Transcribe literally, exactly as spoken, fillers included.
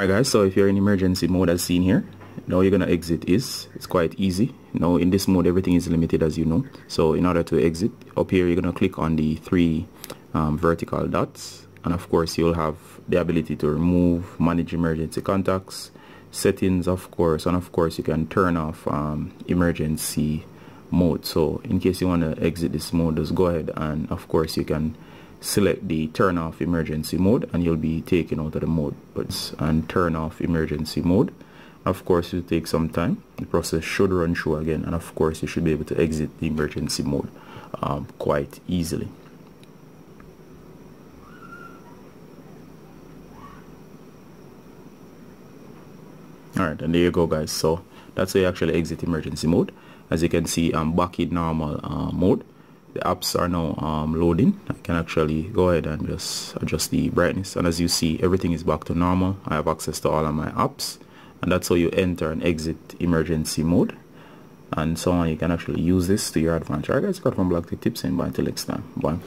Alright guys, so if you're in emergency mode as seen here, now you're going to exit is, it's quite easy. Now in this mode everything is limited as you know. So in order to exit, up here you're going to click on the three um, vertical dots, and of course you'll have the ability to remove, manage emergency contacts, settings of course, and of course you can turn off um, emergency mode. So in case you want to exit this mode, just go ahead and of course you can select the turn off emergency mode and you'll be taken out of the mode. But and turn off emergency mode, of course it will take some time, the process should run through again, and of course you should be able to exit the emergency mode um, quite easily. Alright, and there you go guys, so that's how you actually exit emergency mode. As you can see, I'm back in normal uh, mode. The apps are now um, loading. I can actually go ahead and just adjust the brightness, and as you see everything is back to normal. I have access to all of my apps, and that's how you enter and exit emergency mode and so on. You can actually use this to your advantage. Alright guys, got from Black Tech Tips, and bye until next time. Bye.